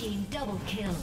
team double kill.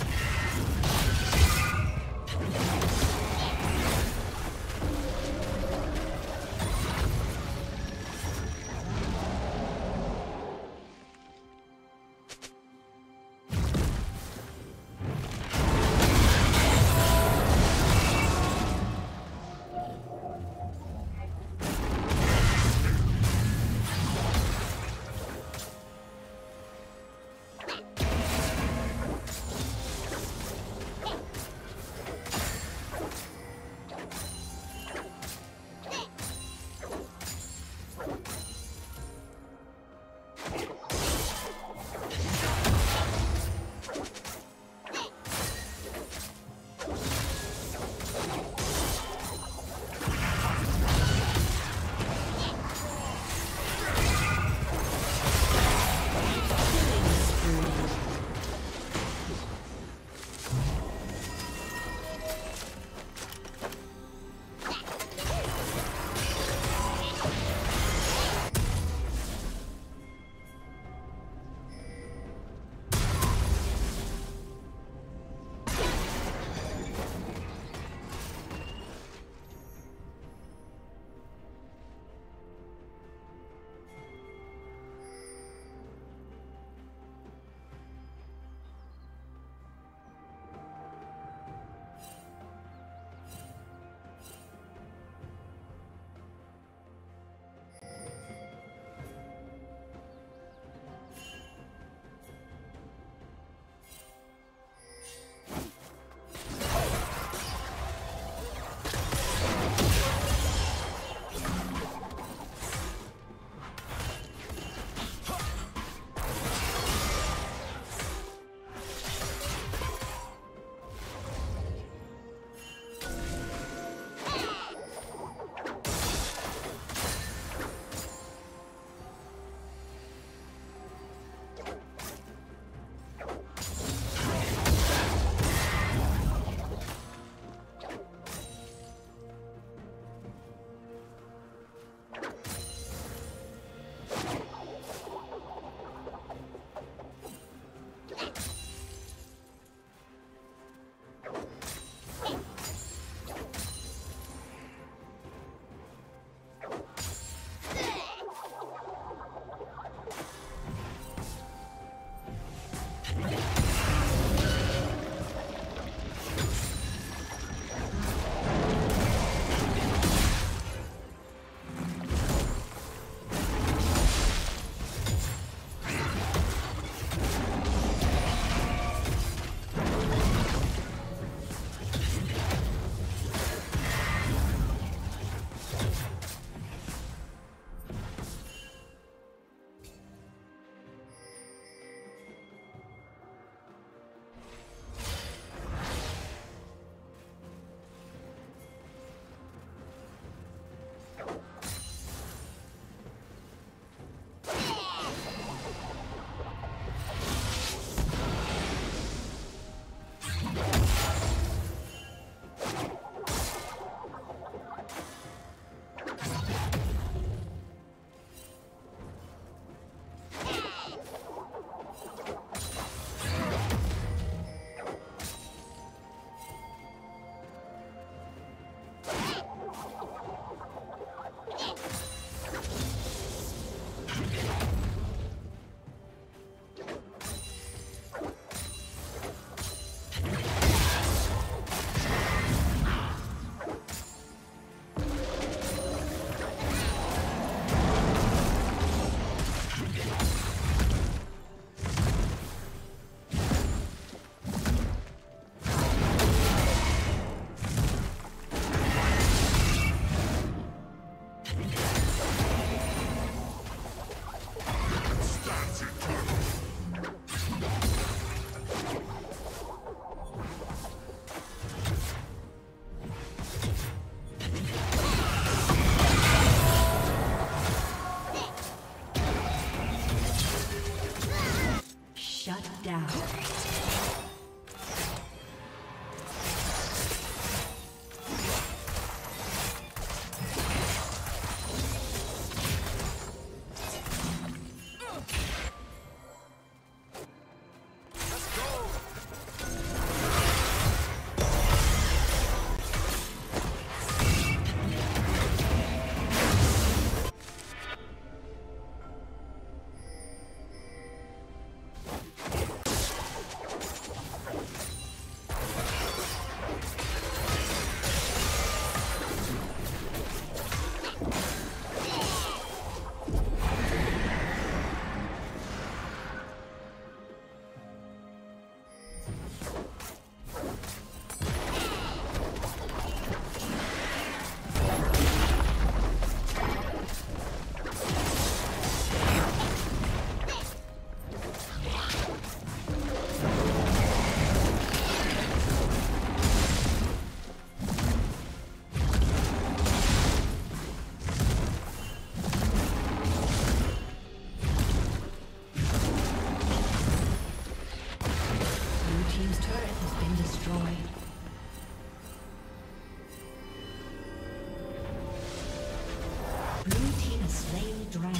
round.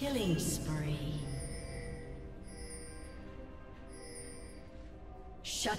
Killing spree. Shut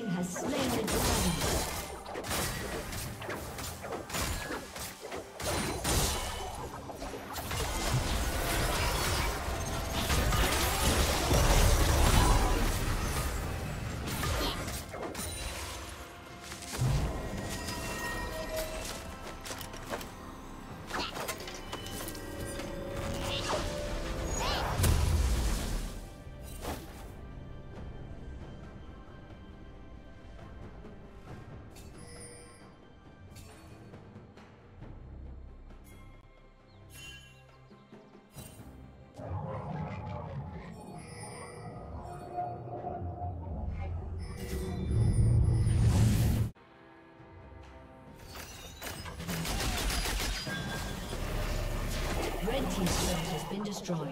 team has slain the dragon. Red team's turret has been destroyed.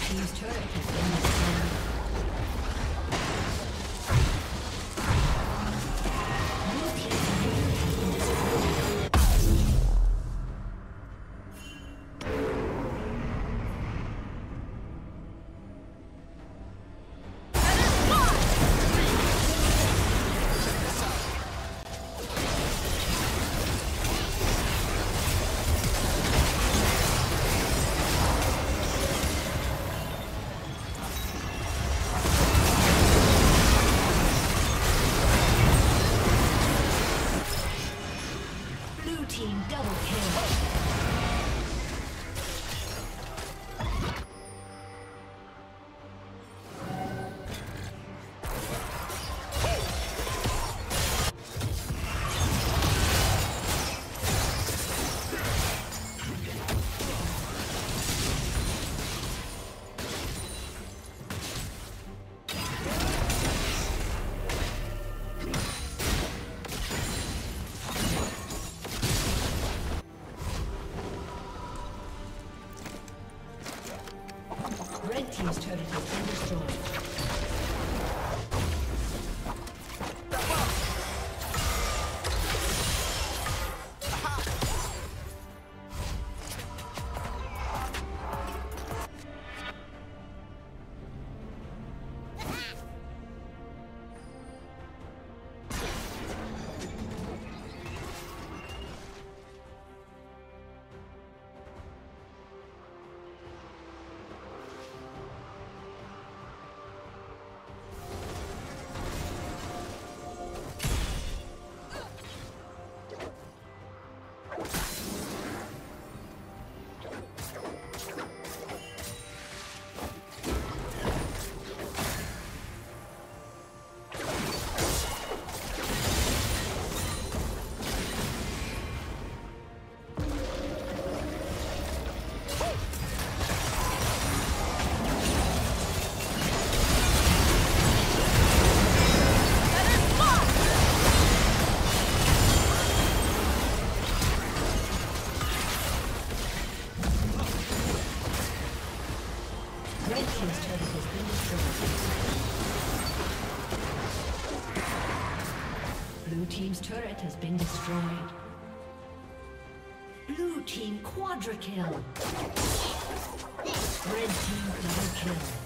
team's turret has been team's turret has been destroyed. Blue team's turret has been destroyed. Blue team quadra kill. Red team double kill.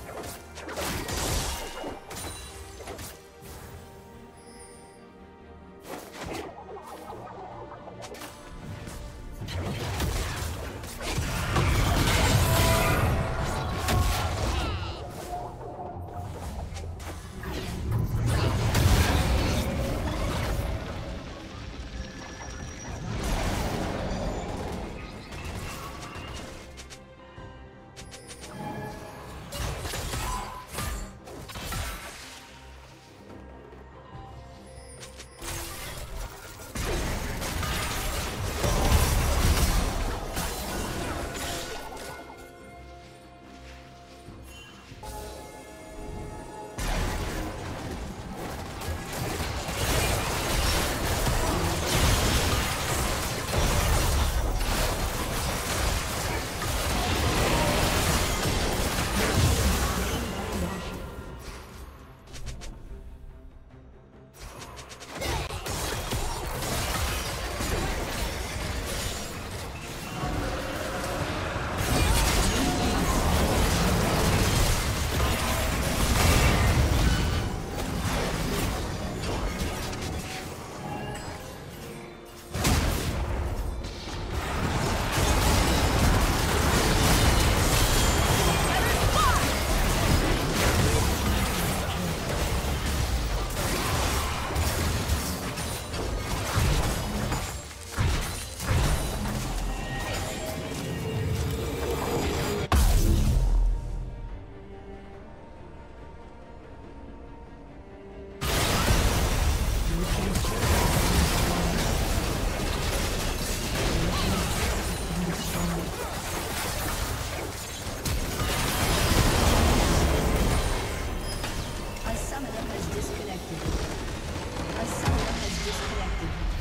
A summoner has disconnected.